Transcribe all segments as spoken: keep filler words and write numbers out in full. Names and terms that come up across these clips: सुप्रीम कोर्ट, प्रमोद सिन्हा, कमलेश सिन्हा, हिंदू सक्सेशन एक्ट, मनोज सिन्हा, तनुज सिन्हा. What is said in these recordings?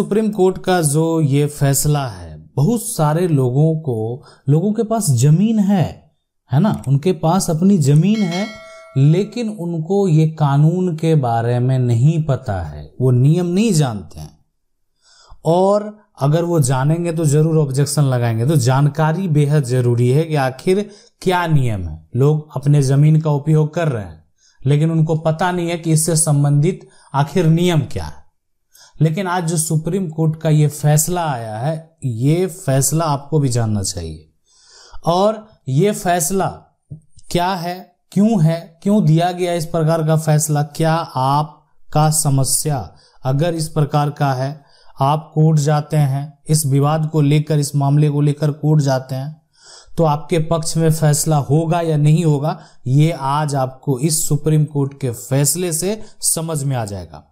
सुप्रीम कोर्ट का जो ये फैसला है, बहुत सारे लोगों को, लोगों के पास जमीन है, है ना, उनके पास अपनी जमीन है, लेकिन उनको ये कानून के बारे में नहीं पता है, वो नियम नहीं जानते हैं, और अगर वो जानेंगे तो जरूर ऑब्जेक्शन लगाएंगे। तो जानकारी बेहद जरूरी है कि आखिर क्या नियम है। लोग अपने जमीन का उपयोग कर रहे हैं लेकिन उनको पता नहीं है कि इससे संबंधित आखिर नियम क्या है। लेकिन आज जो सुप्रीम कोर्ट का ये फैसला आया है, ये फैसला आपको भी जानना चाहिए। और ये फैसला क्या है, क्यों है, क्यों दिया गया इस प्रकार का फैसला, क्या आपका समस्या अगर इस प्रकार का है, आप कोर्ट जाते हैं इस विवाद को लेकर, इस मामले को लेकर कोर्ट जाते हैं, तो आपके पक्ष में फैसला होगा या नहीं होगा, ये आज आपको इस सुप्रीम कोर्ट के फैसले से समझ में आ जाएगा।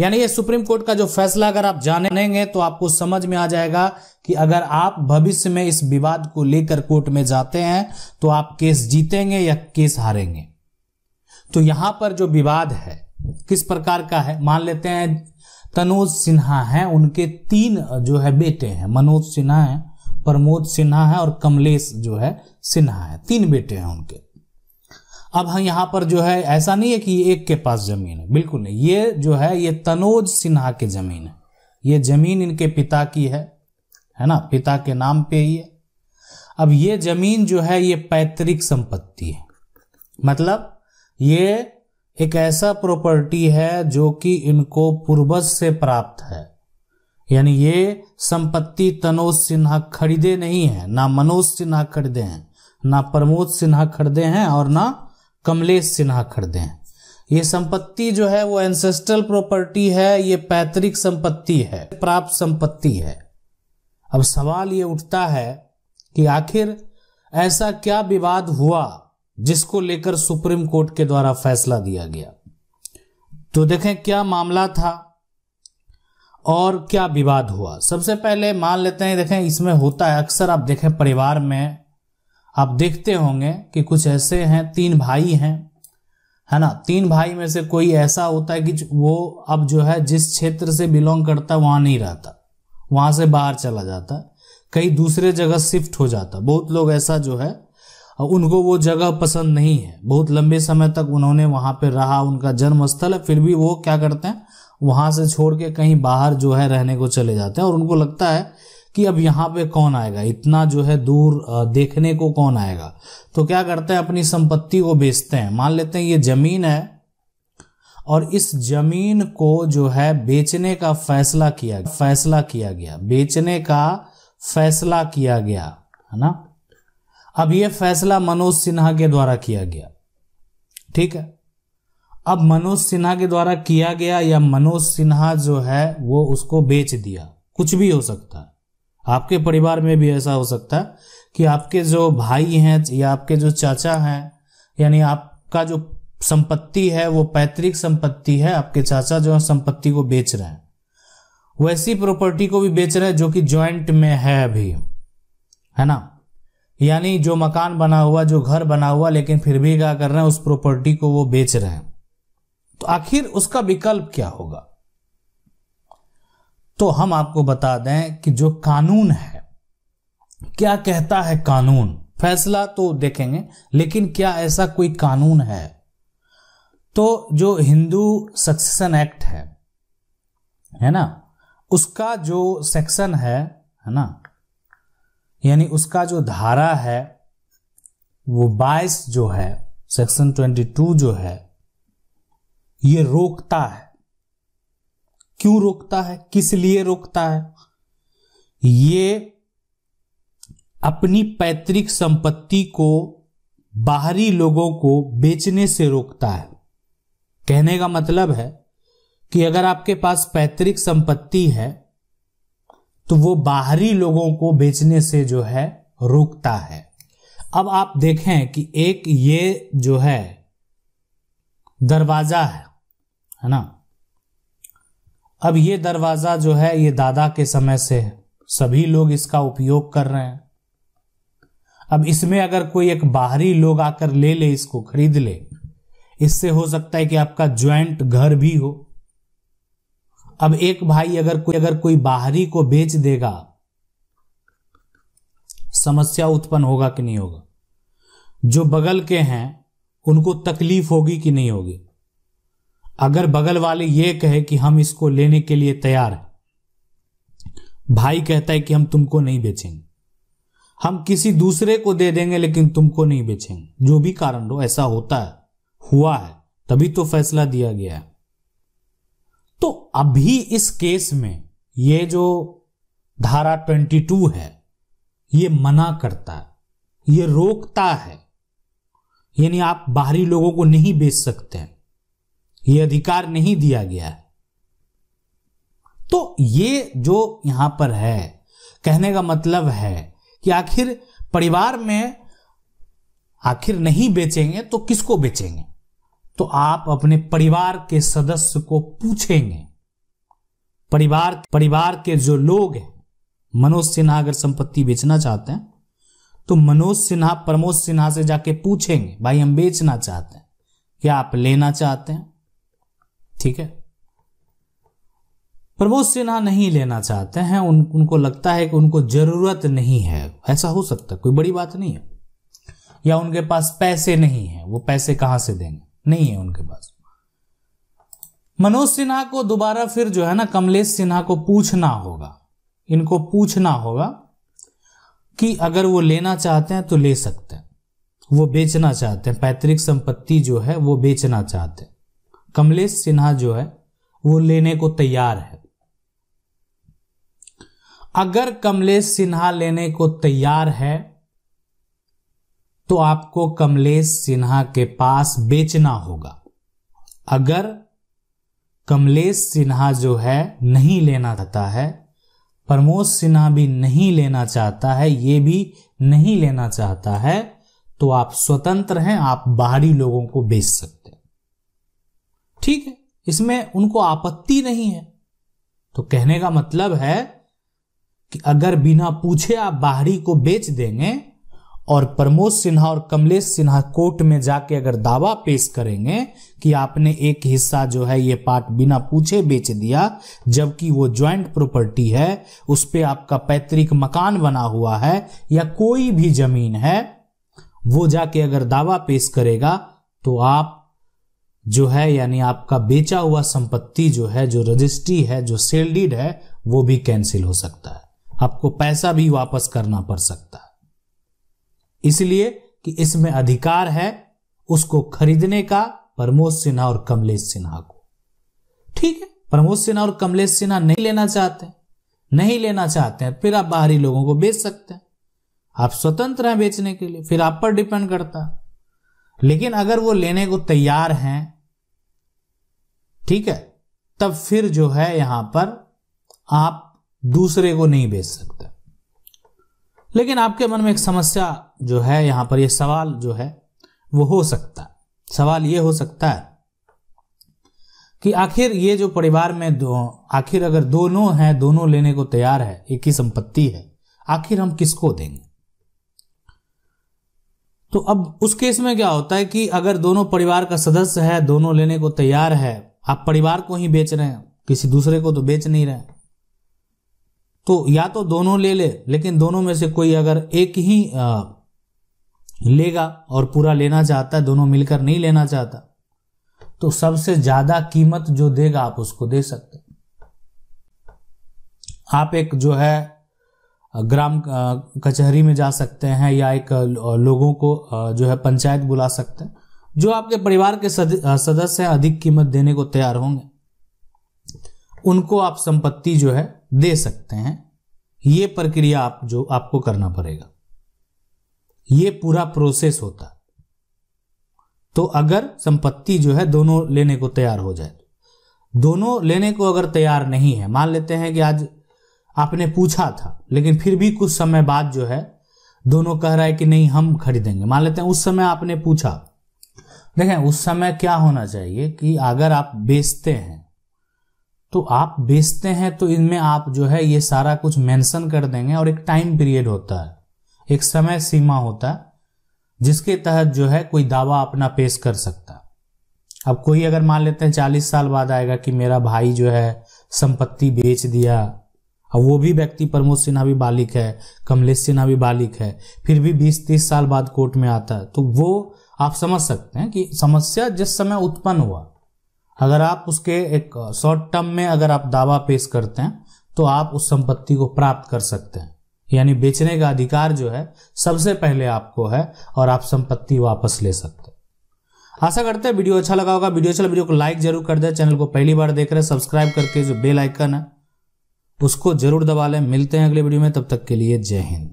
यानी ये सुप्रीम कोर्ट का जो फैसला अगर आप जानेंगे तो आपको समझ में आ जाएगा कि अगर आप भविष्य में इस विवाद को लेकर कोर्ट में जाते हैं तो आप केस जीतेंगे या केस हारेंगे। तो यहां पर जो विवाद है किस प्रकार का है, मान लेते हैं तनुज सिन्हा हैं, उनके तीन जो है बेटे हैं, मनोज सिन्हा है, प्रमोद सिन्हा है और कमलेश जो है सिन्हा है, तीन बेटे हैं उनके। अब हाँ, यहाँ पर जो है ऐसा नहीं है कि ये एक के पास जमीन है, बिल्कुल नहीं। ये जो है ये तनुज सिन्हा की जमीन है, ये जमीन इनके पिता की है, है ना, पिता के नाम पे ही है। अब ये जमीन जो है ये पैतृक संपत्ति है, मतलब ये एक ऐसा प्रॉपर्टी है जो कि इनको पूर्वज से प्राप्त है। यानी ये संपत्ति तनुज सिन्हा खरीदे नहीं है, ना मनोज सिन्हा खरीदे हैं, ना प्रमोद सिन्हा खरीदे हैं और ना कमलेश सिन्हा खरीदे हैं। ये संपत्ति जो है वो एंसेस्ट्रल प्रॉपर्टी है, ये पैतृक संपत्ति है, प्राप्त संपत्ति है। अब सवाल ये उठता है कि आखिर ऐसा क्या विवाद हुआ जिसको लेकर सुप्रीम कोर्ट के द्वारा फैसला दिया गया। तो देखें क्या मामला था और क्या विवाद हुआ। सबसे पहले मान लेते हैं, देखें इसमें होता है अक्सर, आप देखें परिवार में आप देखते होंगे कि कुछ ऐसे हैं, तीन भाई हैं, है ना, तीन भाई में से कोई ऐसा होता है कि वो अब जो है जिस क्षेत्र से बिलोंग करता है वहां नहीं रहता, वहां से बाहर चला जाता है, कहीं दूसरे जगह शिफ्ट हो जाता। बहुत लोग ऐसा जो है उनको वो जगह पसंद नहीं है, बहुत लंबे समय तक उन्होंने वहां पर रहा, उनका जन्म स्थल है, फिर भी वो क्या करते हैं वहां से छोड़ के कहीं बाहर जो है रहने को चले जाते हैं। और उनको लगता है कि अब यहाँ पे कौन आएगा, इतना जो है दूर देखने को कौन आएगा। तो क्या करते हैं अपनी संपत्ति को बेचते हैं। मान लेते हैं ये जमीन है और इस जमीन को जो है बेचने का फैसला किया फैसला किया गया बेचने का फैसला किया गया, है ना। अब ये फैसला मनोज सिन्हा के द्वारा किया गया, ठीक है। अब मनोज सिन्हा के द्वारा किया गया या मनोज सिन्हा जो है वो उसको बेच दिया, कुछ भी हो सकता है। आपके परिवार में भी ऐसा हो सकता है कि आपके जो भाई हैं या आपके जो चाचा हैं, यानी आपका जो संपत्ति है वो पैतृक संपत्ति है, आपके चाचा जो है संपत्ति को बेच रहे हैं, वैसी प्रॉपर्टी को भी बेच रहे हैं जो कि जॉइंट में है अभी, है ना। यानी जो मकान बना हुआ, जो घर बना हुआ, लेकिन फिर भी क्या कर रहे हैं उस प्रॉपर्टी को वो बेच रहे हैं। तो आखिर उसका विकल्प क्या होगा? तो हम आपको बता दें कि जो कानून है, क्या कहता है कानून, फैसला तो देखेंगे, लेकिन क्या ऐसा कोई कानून है। तो जो हिंदू सक्सेशन एक्ट है, है ना, उसका जो सेक्शन है, है ना, यानी उसका जो धारा है वो बाईस जो है, सेक्शन बाईस जो है, ये रोकता है। क्यों रोकता है, किस लिए रोकता है? ये अपनी पैतृक संपत्ति को बाहरी लोगों को बेचने से रोकता है। कहने का मतलब है कि अगर आपके पास पैतृक संपत्ति है तो वो बाहरी लोगों को बेचने से जो है रोकता है। अब आप देखें कि एक ये जो है दरवाजा है, है ना। अब ये दरवाजा जो है ये दादा के समय से है, सभी लोग इसका उपयोग कर रहे हैं। अब इसमें अगर कोई एक बाहरी लोग आकर ले ले, इसको खरीद ले, इससे हो सकता है कि आपका ज्वाइंट घर भी हो। अब एक भाई अगर कोई अगर कोई बाहरी को बेच देगा, समस्या उत्पन्न होगा कि नहीं होगा? जो बगल के हैं उनको तकलीफ होगी कि नहीं होगी? अगर बगल वाले ये कहे कि हम इसको लेने के लिए तैयार हैं, भाई कहता है कि हम तुमको नहीं बेचेंगे, हम किसी दूसरे को दे देंगे लेकिन तुमको नहीं बेचेंगे, जो भी कारण हो, ऐसा होता है, हुआ है, तभी तो फैसला दिया गया है। तो अभी इस केस में ये जो धारा बाईस है ये मना करता है, ये रोकता है, यानी आप बाहरी लोगों को नहीं बेच सकते हैं, ये अधिकार नहीं दिया गया है। तो ये जो यहां पर है, कहने का मतलब है कि आखिर परिवार में आखिर नहीं बेचेंगे तो किसको बेचेंगे? तो आप अपने परिवार के सदस्य को पूछेंगे, परिवार परिवार के जो लोग हैं। मनोज सिन्हा अगर संपत्ति बेचना चाहते हैं तो मनोज सिन्हा प्रमोद सिन्हा से जाके पूछेंगे, भाई हम बेचना चाहते हैं, क्या आप लेना चाहते हैं? ठीक है, प्रमोद सिन्हा नहीं लेना चाहते हैं, उन, उनको लगता है कि उनको जरूरत नहीं है, ऐसा हो सकता है, कोई बड़ी बात नहीं है, या उनके पास पैसे नहीं है, वो पैसे कहां से देंगे, नहीं है उनके पास। मनोज सिन्हा को दोबारा फिर जो है ना कमलेश सिन्हा को पूछना होगा, इनको पूछना होगा कि अगर वो लेना चाहते हैं तो ले सकते हैं, वो बेचना चाहते हैं, पैतृक संपत्ति जो है वो बेचना चाहते हैं। कमलेश सिन्हा जो है वो लेने को तैयार है। अगर कमलेश सिन्हा लेने को तैयार है तो आपको कमलेश सिन्हा के पास बेचना होगा। अगर कमलेश सिन्हा जो है नहीं लेना चाहता है, प्रमोद सिन्हा भी नहीं लेना चाहता है, ये भी नहीं लेना चाहता है, तो आप स्वतंत्र हैं, आप बाहरी लोगों को बेच सकते हैं। ठीक है, इसमें उनको आपत्ति नहीं है। तो कहने का मतलब है कि अगर बिना पूछे आप बाहरी को बेच देंगे और प्रमोद सिन्हा और कमलेश सिन्हा कोर्ट में जाके अगर दावा पेश करेंगे कि आपने एक हिस्सा जो है ये पार्ट बिना पूछे बेच दिया, जबकि वो ज्वाइंट प्रॉपर्टी है, उस पे आपका पैतृक मकान बना हुआ है या कोई भी जमीन है, वो जाके अगर दावा पेश करेगा तो आप जो है यानी आपका बेचा हुआ संपत्ति जो है, जो रजिस्ट्री है, जो सेल डीड है, वो भी कैंसिल हो सकता है, आपको पैसा भी वापस करना पड़ सकता है, इसलिए कि इसमें अधिकार है उसको खरीदने का प्रमोद सिन्हा और कमलेश सिन्हा को। ठीक है, प्रमोद सिन्हा और कमलेश सिन्हा नहीं लेना चाहते नहीं लेना चाहते हैं, फिर आप बाहरी लोगों को बेच सकते हैं, आप स्वतंत्र हैं बेचने के लिए, फिर आप पर डिपेंड करता है। लेकिन अगर वो लेने को तैयार हैं, ठीक है, तब फिर जो है यहां पर आप दूसरे को नहीं बेच सकते। लेकिन आपके मन में एक समस्या जो है यहां पर, यह सवाल जो है वो हो सकता है, सवाल ये हो सकता है कि आखिर ये जो परिवार में दो आखिर अगर दोनों हैं, दोनों लेने को तैयार है, एक ही संपत्ति है, आखिर हम किसको देंगे? तो अब उस केस में क्या होता है कि अगर दोनों परिवार का सदस्य है, दोनों लेने को तैयार है, आप परिवार को ही बेच रहे हैं, किसी दूसरे को तो बेच नहीं रहे हैं, तो या तो दोनों ले ले, लेकिन दोनों में से कोई अगर एक ही आ, लेगा और पूरा लेना चाहता है, दोनों मिलकर नहीं लेना चाहता, तो सबसे ज्यादा कीमत जो देगा आप उसको दे सकते। आप एक जो है ग्राम कचहरी में जा सकते हैं या एक लोगों को जो है पंचायत बुला सकते हैं, जो आपके परिवार के सदस्य अधिक कीमत देने को तैयार होंगे, उनको आप संपत्ति जो है दे सकते हैं। ये प्रक्रिया आप जो आपको करना पड़ेगा, ये पूरा प्रोसेस होता। तो अगर संपत्ति जो है दोनों लेने को तैयार हो जाए, दोनों लेने को अगर तैयार नहीं है, मान लेते हैं कि आज आपने पूछा था लेकिन फिर भी कुछ समय बाद जो है दोनों कह रहा है कि नहीं हम खरीदेंगे, मान लेते हैं उस समय आपने पूछा। देखें उस समय क्या होना चाहिए कि अगर आप बेचते हैं तो आप बेचते हैं तो इनमें आप जो है ये सारा कुछ मेंशन कर देंगे, और एक टाइम पीरियड होता है, एक समय सीमा होता है, जिसके तहत जो है कोई दावा अपना पेश कर सकता है। अब कोई अगर मान लेते हैं चालीस साल बाद आएगा कि मेरा भाई जो है संपत्ति बेच दिया, और वो भी व्यक्ति प्रमोद सिन्हा भी बालिक है, कमलेश सिन्हा भी बालिक है, फिर भी बीस तीस साल बाद कोर्ट में आता है, तो वो आप समझ सकते हैं कि समस्या जिस समय उत्पन्न हुआ, अगर आप उसके एक शॉर्ट टर्म में अगर आप दावा पेश करते हैं तो आप उस संपत्ति को प्राप्त कर सकते हैं, यानी बेचने का अधिकार जो है सबसे पहले आपको है और आप संपत्ति वापस ले सकते हैं। आशा करते हैं वीडियो अच्छा लगा होगा। वीडियो अच्छा लगा, वीडियो को लाइक जरूर कर दें। चैनल को पहली बार देख रहे हैं सब्सक्राइब करके जो बेल आइकन है उसको जरूर दबा लें। मिलते हैं अगले वीडियो में, तब तक के लिए जय हिंद।